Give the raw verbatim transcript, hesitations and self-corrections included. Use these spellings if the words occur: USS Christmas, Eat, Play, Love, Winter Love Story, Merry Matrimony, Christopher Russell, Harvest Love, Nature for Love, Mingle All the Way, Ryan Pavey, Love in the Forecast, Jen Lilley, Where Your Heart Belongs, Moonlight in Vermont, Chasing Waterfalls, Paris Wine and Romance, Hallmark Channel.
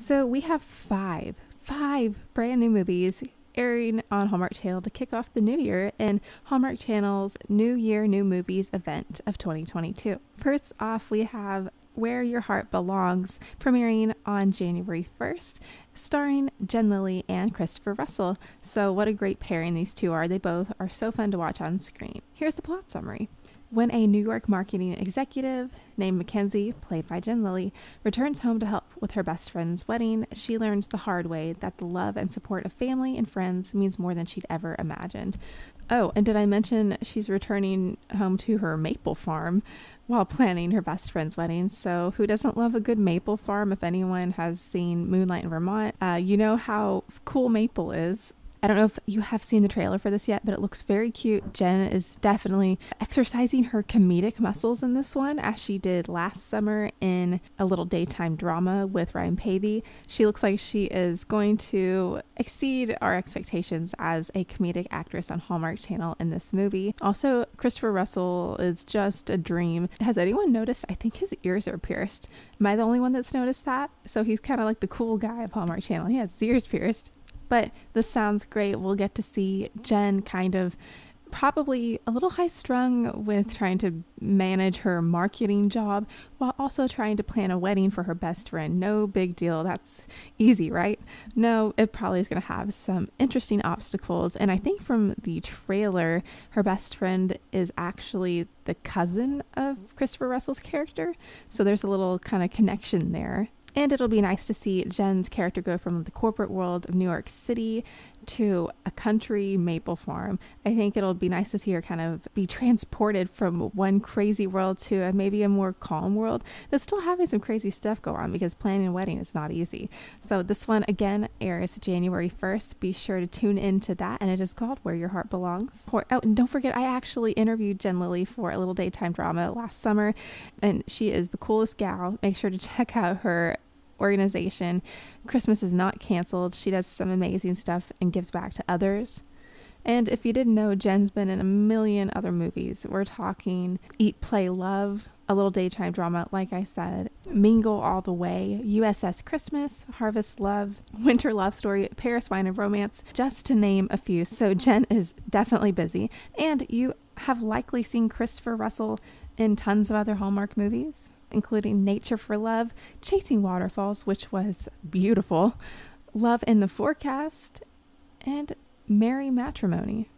So we have five, five brand new movies airing on Hallmark Channel to kick off the new year in Hallmark Channel's New Year, New Movies event of twenty twenty-two. First off, we have Where Your Heart Belongs, premiering on January first, starring Jen Lilley and Christopher Russell. So what a great pairing these two are. They both are so fun to watch on screen. Here's the plot summary. When a New York marketing executive named Mackenzie, played by Jen Lilley, returns home to help with her best friend's wedding, she learns the hard way that the love and support of family and friends means more than she'd ever imagined. Oh, and did I mention she's returning home to her maple farm while planning her best friend's wedding? So who doesn't love a good maple farm? If anyone has seen Moonlight in Vermont, uh, you know how cool maple is. I don't know if you have seen the trailer for this yet, but it looks very cute. Jen is definitely exercising her comedic muscles in this one, as she did last summer in a little daytime drama with Ryan Pavey. She looks like she is going to exceed our expectations as a comedic actress on Hallmark Channel in this movie. Also, Christopher Russell is just a dream. Has anyone noticed? I think his ears are pierced. Am I the only one that's noticed that? So he's kind of like the cool guy of Hallmark Channel. He has his ears pierced. But this sounds great. We'll get to see Jen kind of probably a little high strung with trying to manage her marketing job while also trying to plan a wedding for her best friend. No big deal. That's easy, right? No, it probably is going to have some interesting obstacles. And I think from the trailer, her best friend is actually the cousin of Christopher Russell's character. So there's a little kind of connection there. And it'll be nice to see Jen's character go from the corporate world of New York City to a country maple farm. I think it'll be nice to see her kind of be transported from one crazy world to a, maybe a more calm world that's still having some crazy stuff go on, because planning a wedding is not easy. So this one, again, airs January first. Be sure to tune in to that, and it is called Where Your Heart Belongs. Oh, and don't forget, I actually interviewed Jen Lilley for a little daytime drama last summer, and she is the coolest gal. Make sure to check out her organization. Christmas is not canceled. She does some amazing stuff and gives back to others. And if you didn't know, Jen's been in a million other movies. We're talking Eat, Play, Love, a little daytime drama, like I said, Mingle All the Way, U S S Christmas, Harvest Love, Winter Love Story, Paris Wine and Romance, just to name a few. So Jen is definitely busy. And you have likely seen Christopher Russell in tons of other Hallmark movies, including Nature for Love, Chasing Waterfalls, which was beautiful, Love in the Forecast, and Merry Matrimony.